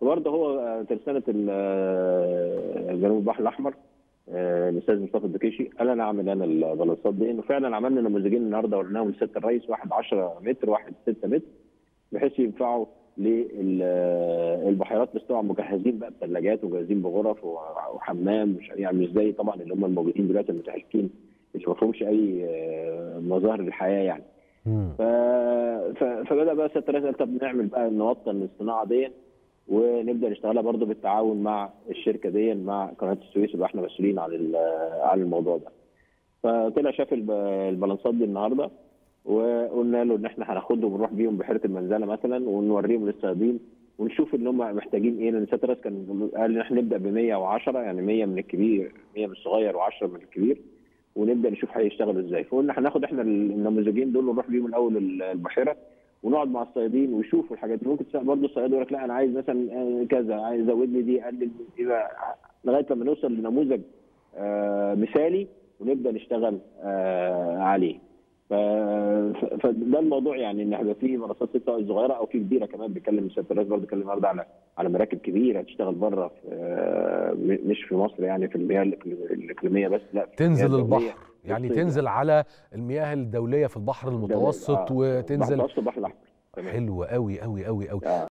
وبرضه هو ترسانه جنوب البحر الاحمر الاستاذ مصطفى الدكيشي قال انا اعمل انا البلاصات دي، انه فعلا عملنا نموذجين النهارده وريناهم للسيد الرئيس، واحد 10 متر واحد 6 متر بحيث ينفعوا للبحيرات، بس طبعا مجهزين بقى بثلاجات ومجهزين بغرف وحمام، مش يعني مش زي طبعا اللي هم الموجودين دلوقتي المتهالكين مش مفهومش اي مظاهر الحياه يعني. فبدا بقى السيد الرئيس قال طب نعمل بقى نوطن الصناعه دي ونبدا نشتغلها برضه بالتعاون مع الشركه دي مع قناه السويس، يبقى احنا مسؤولين عن الموضوع ده. فطلع شاف البلانسات دي النهارده وقلنا له ان احنا هناخدهم ونروح بيهم بحيره المنزله مثلا ونوريهم للصيادين ونشوف ان هم محتاجين ايه، لان السيد الرئيس كان قال ان احنا نبدا ب 110 يعني 100 من الكبير 100 من الصغير و10 من الكبير ونبدا نشوف هيشتغلوا ازاي. فقلنا هناخد احنا النموذجين دول ونروح بيهم الاول البحيره ونقعد مع الصيادين ويشوفوا الحاجات دي. ممكن برضه الصياد يقول لك لا انا عايز مثلا كذا، عايز ازود لي دي اقلل دي، لغايه لما نوصل لنموذج مثالي ونبدا نشتغل عليه. فده الموضوع يعني، ان هيبقى في منصات سواء صغيره او في كبيره كمان. بيتكلم السيد الرئيس برضه اتكلم النهارده على مراكب كبيره هتشتغل بره مش في مصر يعني في المياه الاقليميه بس، لا تنزل البحر يعني تنزل على المياه الدوليه في البحر المتوسط وتنزل البحر الاحمر. حلو قوي قوي قوي قوي.